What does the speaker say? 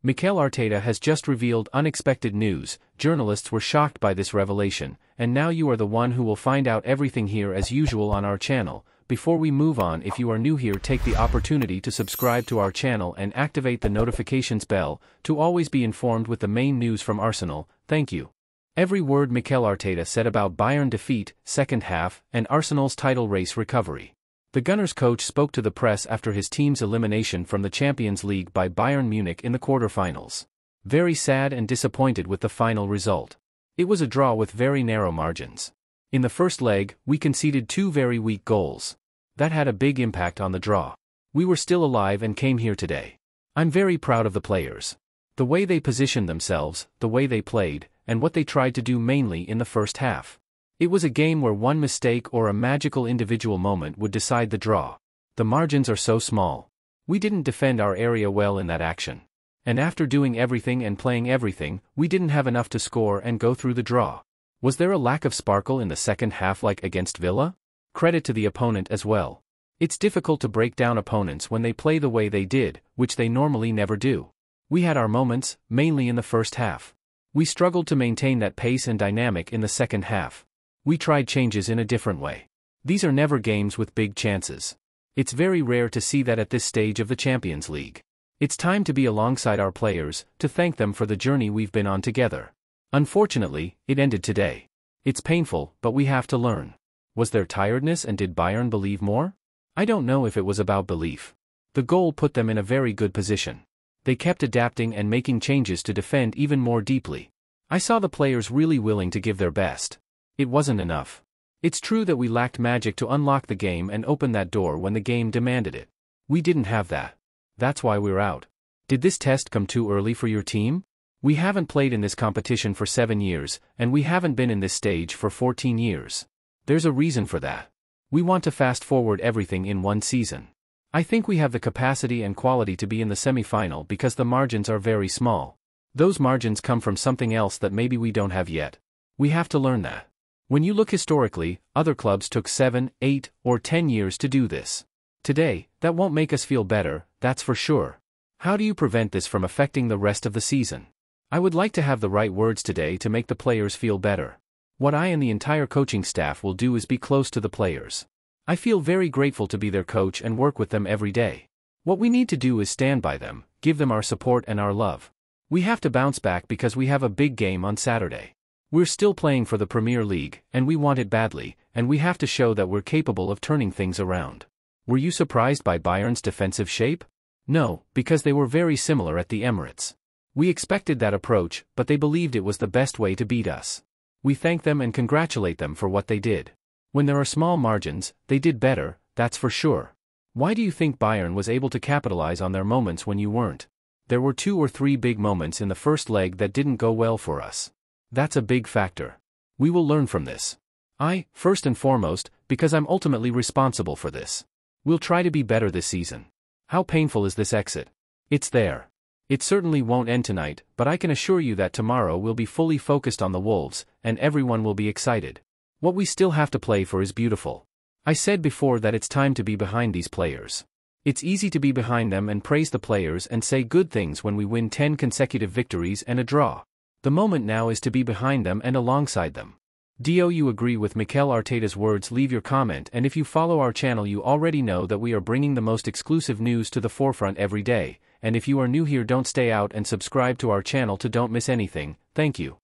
Mikel Arteta has just revealed unexpected news. Journalists were shocked by this revelation, and now you are the one who will find out everything here as usual on our channel. Before we move on, if you are new here, take the opportunity to subscribe to our channel and activate the notifications bell to always be informed with the main news from Arsenal. Thank you. Every word Mikel Arteta said about Bayern defeat, second half, and Arsenal's title race recovery. The Gunners' coach spoke to the press after his team's elimination from the Champions League by Bayern Munich in the quarterfinals. Very sad and disappointed with the final result. It was a draw with very narrow margins. In the first leg, we conceded two very weak goals. That had a big impact on the draw. We were still alive and came here today. I'm very proud of the players. The way they positioned themselves, the way they played, and what they tried to do mainly in the first half. It was a game where one mistake or a magical individual moment would decide the draw. The margins are so small. We didn't defend our area well in that action. And after doing everything and playing everything, we didn't have enough to score and go through the draw. Was there a lack of sparkle in the second half like against Villa? Credit to the opponent as well. It's difficult to break down opponents when they play the way they did, which they normally never do. We had our moments, mainly in the first half. We struggled to maintain that pace and dynamic in the second half. We tried changes in a different way. These are never games with big chances. It's very rare to see that at this stage of the Champions League. It's time to be alongside our players, to thank them for the journey we've been on together. Unfortunately, it ended today. It's painful, but we have to learn. Was there tiredness and did Bayern believe more? I don't know if it was about belief. The goal put them in a very good position. They kept adapting and making changes to defend even more deeply. I saw the players really willing to give their best. It wasn't enough. It's true that we lacked magic to unlock the game and open that door when the game demanded it. We didn't have that. That's why we're out. Did this test come too early for your team? We haven't played in this competition for 7 years, and we haven't been in this stage for 14 years. There's a reason for that. We want to fast forward everything in one season. I think we have the capacity and quality to be in the semi-final because the margins are very small. Those margins come from something else that maybe we don't have yet. We have to learn that. When you look historically, other clubs took 7, 8, or 10 years to do this. Today, that won't make us feel better, that's for sure. How do you prevent this from affecting the rest of the season? I would like to have the right words today to make the players feel better. What I and the entire coaching staff will do is be close to the players. I feel very grateful to be their coach and work with them every day. What we need to do is stand by them, give them our support and our love. We have to bounce back because we have a big game on Saturday. We're still playing for the Premier League, and we want it badly, and we have to show that we're capable of turning things around. Were you surprised by Bayern's defensive shape? No, because they were very similar at the Emirates. We expected that approach, but they believed it was the best way to beat us. We thank them and congratulate them for what they did. When there are small margins, they did better, that's for sure. Why do you think Bayern was able to capitalize on their moments when you weren't? There were 2 or 3 big moments in the first leg that didn't go well for us. That's a big factor. We will learn from this. I, first and foremost, because I'm ultimately responsible for this. We'll try to be better this season. How painful is this exit? It's there. It certainly won't end tonight, but I can assure you that tomorrow we'll be fully focused on the Wolves, and everyone will be excited. What we still have to play for is beautiful. I said before that it's time to be behind these players. It's easy to be behind them and praise the players and say good things when we win 10 consecutive victories and a draw. The moment now is to be behind them and alongside them. Do you agree with Mikel Arteta's words? Leave your comment, and if you follow our channel you already know that we are bringing the most exclusive news to the forefront every day, and if you are new here don't stay out and subscribe to our channel to don't miss anything. Thank you.